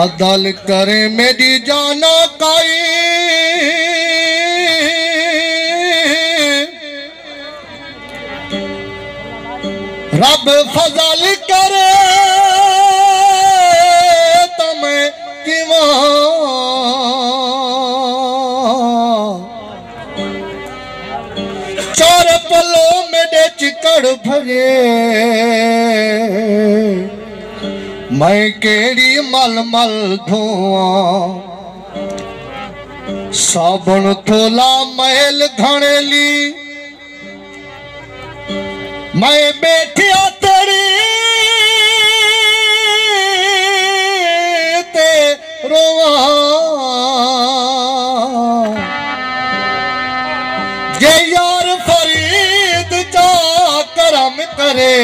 अदल करे मेरी जाना काई रब फजल करे तुम्हें कि चार पलो मेरे चिकड़ भरे मैं केड़ी मल मल धुआं साबुन थोला महल घड़ेली मैं बैठिया तेरी ते रोवा जे यार फरीद जा करम करे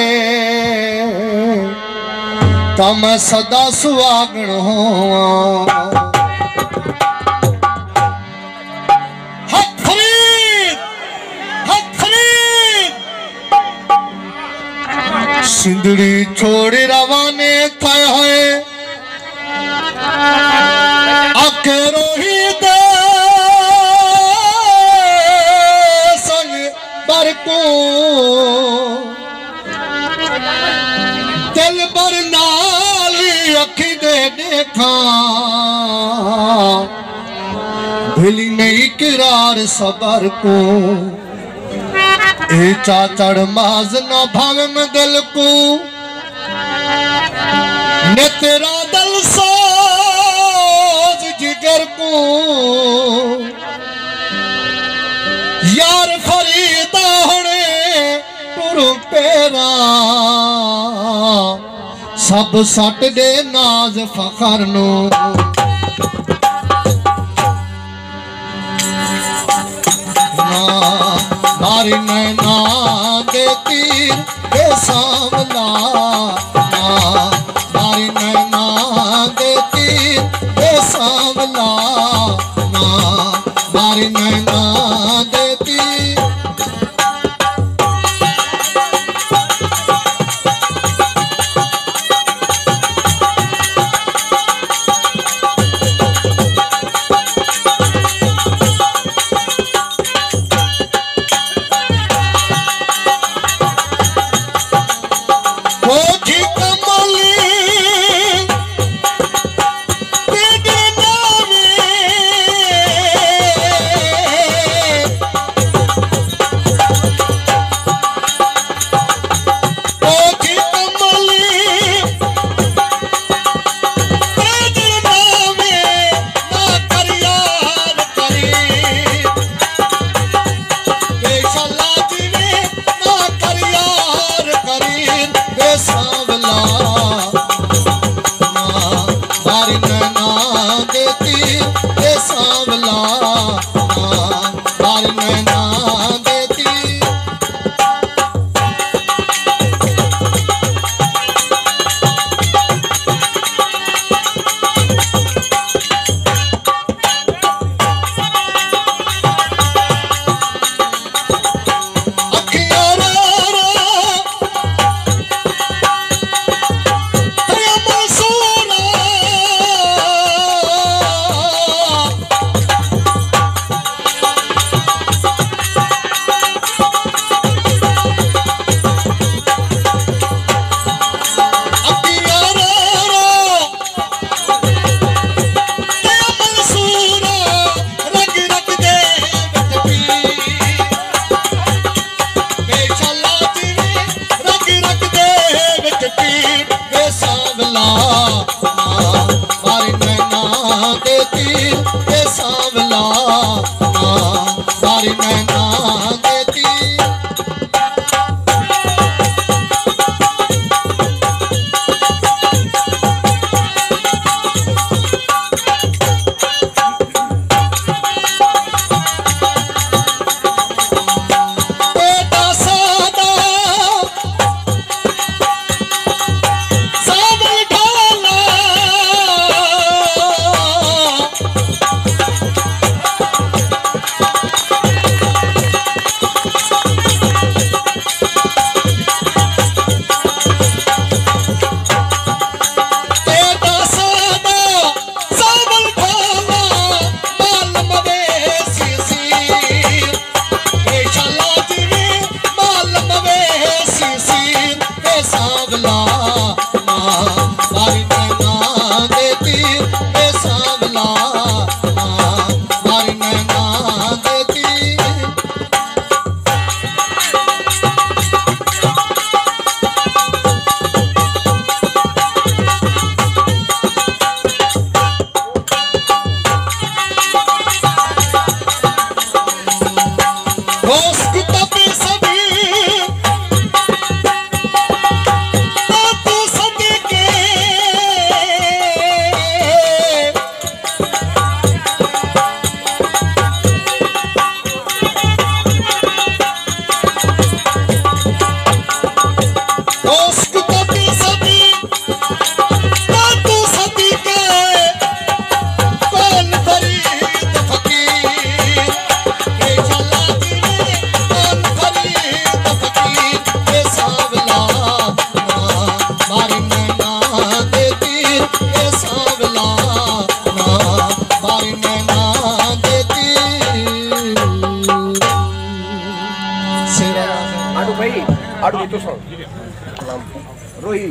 तम सदा सुहागण सिंदड़ी छोड़ रवाने थाय है अकेरो ही दे संग बरको दिल भर नाली अखी दे देखा भली नहीं किरार सबर को ए चाचड़ माज न भवन दिल को न तेरा दिल सोज जिगर को यार फरीदा होने तुरु पेरा सब सट दे नाज फखर नो मारी नैना दे तीर दे सांवला मारी नैना दे तीर दे सांवला मारी नैना दे तीर रोही।